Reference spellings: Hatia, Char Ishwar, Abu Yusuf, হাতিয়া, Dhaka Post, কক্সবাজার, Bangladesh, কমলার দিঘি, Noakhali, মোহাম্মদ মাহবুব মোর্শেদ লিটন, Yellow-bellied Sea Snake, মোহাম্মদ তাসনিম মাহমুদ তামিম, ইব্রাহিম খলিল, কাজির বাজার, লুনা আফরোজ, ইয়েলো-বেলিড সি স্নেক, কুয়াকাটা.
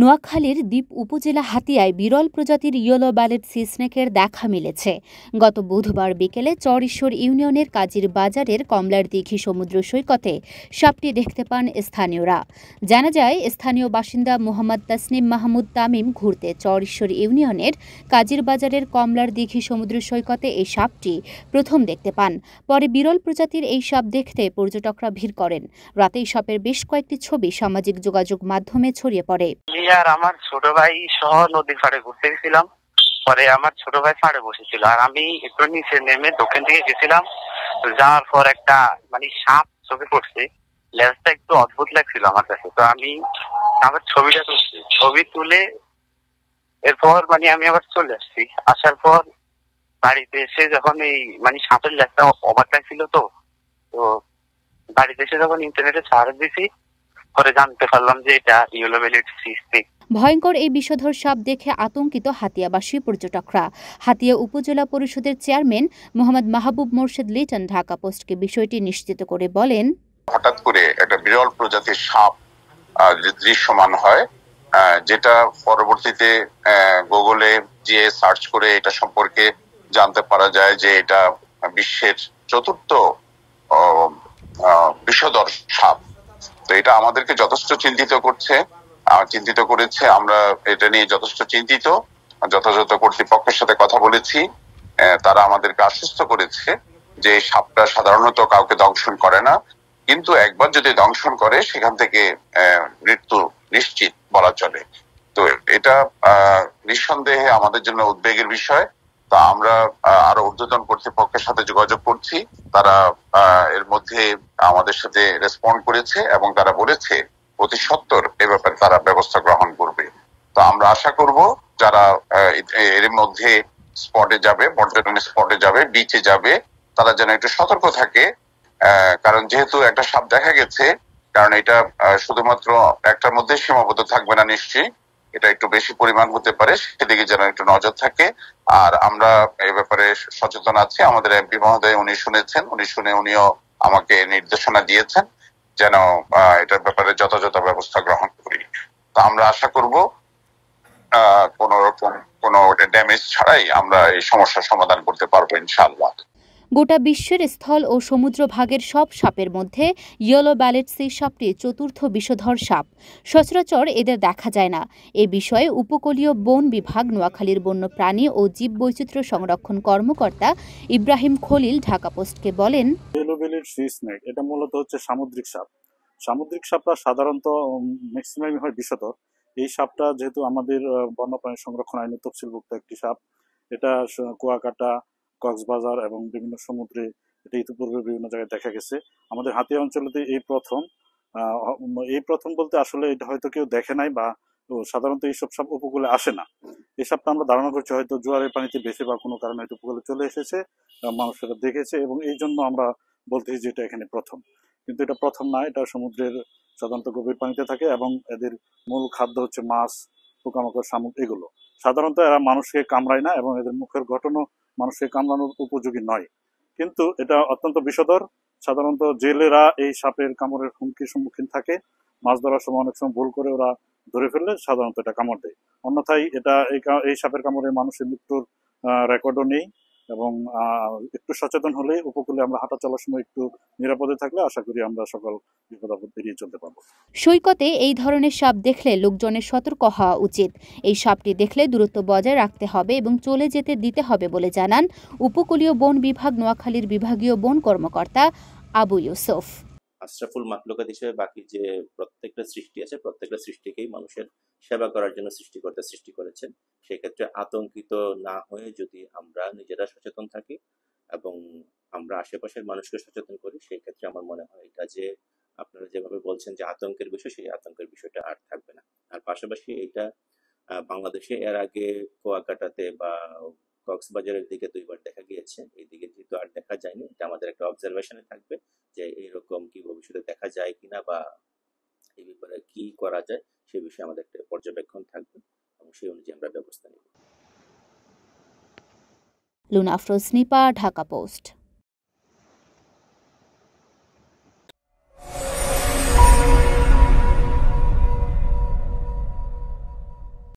নোয়াখালীর দ্বীপ উপজেলা হাতিয়ায় বিরল প্রজাতির ইয়েলো-বেলিড সি স্নেকের দেখা মিলেছে। গত বুধবার বিকেলে চর ঈশ্বর ইউনিয়নের কাজীর বাজারের কমলার দিঘি সমুদ্র সৈকতে সাপটি দেখতে পান স্থানীয়রা। জানা যায়, স্থানীয় বাসিন্দা মোহাম্মদ তাসনিম মাহমুদ তামিম ঘুরতে চর ঈশ্বর ইউনিয়নের কাজীর বাজারের কমলার দিঘি সমুদ্র সৈকতে এই সাপটি প্রথম দেখতে পান। পরে বিরল প্রজাতির এই সাপ দেখতে পর্যটকরা ভিড় করেন। রাতে এই সাপের বেশ কয়েকটি ছবি সামাজিক যোগাযোগ মাধ্যমে ছড়িয়ে পড়ে। আর আমার ছোট ভাই সহ নদীর পাড়ে ঘুরতে গেছিলাম, পরে আমার ছোট ভাই পাড়ে বসেছিল, আর আমি একটু নিচে নেমে দক্ষিণ দিকে গেছিলাম। যাওয়ার পর একটা মানে সাপ চোখে পড়ছে, লেজটা একটু অদ্ভুত লাগছিল আমার কাছে। তো আমি আমার ছবিটা তুলছি, ছবি তুলে এরপর মানে আমি আবার চলে আসছি। আসার পর বাড়িতে এসে যখন এই মানে সাপের লেজটা অবাক লাগছিল, তো তো বাড়িতে এসে যখন ইন্টারনেটে সার্চ দিছি, পরে জানতে পারলাম যে এটা ইয়েলো-বেলিড সি স্নেক। ভয়ঙ্কর এই বিষধর সাপ দেখে আতঙ্কিত হাতিয়াবাসী পর্যটকরা। হাতিয়া উপজেলা পরিষদের চেয়ারম্যান মোহাম্মদ মাহবুব মোর্শেদ লিটন ঢাকা পোস্টকে বিষয়টি নিশ্চিত করে বলেন, হঠাৎ করে একটা বিরল প্রজাতির সাপ দৃশ্যমান হয়, যেটা পরবর্তীতে গুগলে গিয়ে সার্চ করে এটা সম্পর্কে জানতে পারা যায় যে এটা বিশ্বের চতুর্থ বিষধর সাপ। তো এটা আমাদেরকে যথেষ্ট চিন্তিত করছে, চিন্তিত করেছে। আমরা এটা নিয়ে যথেষ্ট চিন্তিত, যথাযথ কর্তৃপক্ষের সাথে কথা বলেছি, তারা আমাদেরকে আশ্বস্ত করেছে যে সাপটা সাধারণত কাউকে দংশন করে না, কিন্তু একবার যদি দংশন করে সেখান থেকে মৃত্যু নিশ্চিত বলা চলে। তো এটা নিঃসন্দেহে আমাদের জন্য উদ্বেগের বিষয়। তা আমরা আরো ঊর্ধ্বতন কর্তৃপক্ষের সাথে যোগাযোগ করছি, তারা এর মধ্যে আমাদের সাথে রেসপন্ড করেছে এবং তারা বলেছে অতি সত্বর এ ব্যাপারে তারা ব্যবস্থা গ্রহণ করবে। তো আমরা আশা করব যারা এর মধ্যে স্পটে যাবে, পর্যটন স্পটে যাবে, বিচে যাবে, তারা যেন একটু সতর্ক থাকে। কারণ যেহেতু একটা সাপ দেখা গেছে, কারণ এটা শুধুমাত্র একটার মধ্যে সীমাবদ্ধ থাকবে না, নিশ্চয়ই এটা একটু বেশি পরিমাণ হতে পারে, সেদিকে যেন একটু নজর থাকে। আর আমরা এ ব্যাপারে সচেতন আছি। আমাদের এমপি মহোদয় উনি শুনেছেন, উনিও আমাকে নির্দেশনা দিয়েছেন যেন এটার ব্যাপারে যথাযথ ব্যবস্থা গ্রহণ করি। তো আমরা আশা করব কোনো রকম কোনো ড্যামেজ ছাড়াই আমরা এই সমস্যার সমাধান করতে পারবো ইনশাআল্লাহ। গোটা বিশ্বের স্থল ও সমুদ্র ভাগের সব সাপের মধ্যে ইয়েলো-বেলিড সি সাপটি চতুর্থ বিষধর সাপ। সচরাচর এদের দেখা যায় না। এ বিষয়ে উপকূলীয় বন বিভাগ, নোয়াখালীর বন্যপ্রাণী ও জীববৈচিত্র্য সংরক্ষণ কর্মকর্তা ইব্রাহিম খলিল ঢাকা পোস্টকে বলেন, ইয়েলো-বেলিড সি স্নেক এটা মূলত হচ্ছে সামুদ্রিক সাপ। সামুদ্রিক সাপরা সাধারণত ম্যাক্সিমাম হয় বিষধর। এই সাপটা যেহেতু আমাদের বন্যপ্রাণী সংরক্ষণ আইনে তফসিলভুক্ত একটি সাপ, এটা কুয়াকাটা, কক্সবাজার এবং বিভিন্ন সমুদ্রে এটা ইতিপূর্বে বিভিন্ন জায়গায় দেখা গেছে। আমাদের হাতিয়া অঞ্চলেতে এই প্রথম বলতে আসলে এটা হয়তো কেউ দেখে নাই, বা সাধারণত এইসব সাপ উপকূলে আসে না। এই সাপটা আমরা ধারণা করছি হয়তো জোয়ারের পানিতে ভেসে বা কোনো কারণে হয়তো উপকূলে চলে এসেছে, মানুষেরা দেখেছে, এবং এই জন্য আমরা বলতেছি যে এটা এখানে প্রথম। কিন্তু এটা প্রথম না, এটা সমুদ্রের সাধারণত গভীর পানিতে থাকে এবং এদের মূল খাদ্য হচ্ছে মাছ, পোকামাকড়, শামুক। এগুলো সাধারণত এরা মানুষকে কামড়ায় না এবং এদের মুখের গঠনও মানুষকে কামড়ানোর উপযোগী নয়, কিন্তু এটা অত্যন্ত বিষধর। সাধারণত জেলেরা এই সাপের কামড়ের হুমকির সম্মুখীন থাকে। মাছ ধরার সময় অনেক সময় ভুল করে ওরা ধরে ফেললে সাধারণত এটা কামড় দেয়। অন্যথায় এটা এই সাপের কামড়ে মানুষের মৃত্যুর রেকর্ডও নেই, এবং একটু সচেতন হলে উপকূলে আমরা হাঁটা চলার সময় একটু নিরাপদে থাকলে আশা করি আমরা সকল বিপদাপদ এড়িয়ে চলতে পারব। সৈকতে এই ধরনের সাপ দেখলে লোকজনের সতর্ক হওয়া উচিত। এই সাপটি দেখলে দূরত্ব বজায় রাখতে হবে এবং চলে যেতে দিতে হবে বলে জানান উপকূলীয় বন বিভাগ নোয়াখালীর বিভাগীয় বন কর্মকর্তা আবু ইউসুফ। আশরাফুল মাখলুকাত হিসেবে বাকি যে প্রত্যেকটা সৃষ্টি আছে, প্রত্যেকটা সৃষ্টিকেই মানুষের সেবা করার জন্য সৃষ্টিকর্তা সৃষ্টি করেছেন। সেক্ষেত্রে আতঙ্কিত না হয়ে যদি আমরা নিজেরা সচেতন থাকি এবং আমরা আশেপাশের মানুষকে সচেতন করি, সেক্ষেত্রে আমার মনে হয় এটা যে আপনারা যেভাবে বলছেন যে আতঙ্কের বিষয়, সেই আতঙ্কের বিষয়টা আর থাকবে না। আর পাশাপাশি এটা বাংলাদেশে এর আগে কুয়াকাটাতে বা কক্সবাজারের দিকে দুইবার দেখা গিয়েছে, এইদিকে কিন্তু আর দেখা যায়নি। এটা আমাদের একটা অবজারভেশনে থাকবে যে এইরকম কি ভবিষ্যতে দেখা যায় কিনা বা এই ব্যাপারে কি করা যায়, সে বিষয়ে আমাদের একটা পর্যবেক্ষণ থাকবে এবং সেই অনুযায়ী আমরা ব্যবস্থা নেব। লুনা আফরোজ, ঢাকা পোস্ট।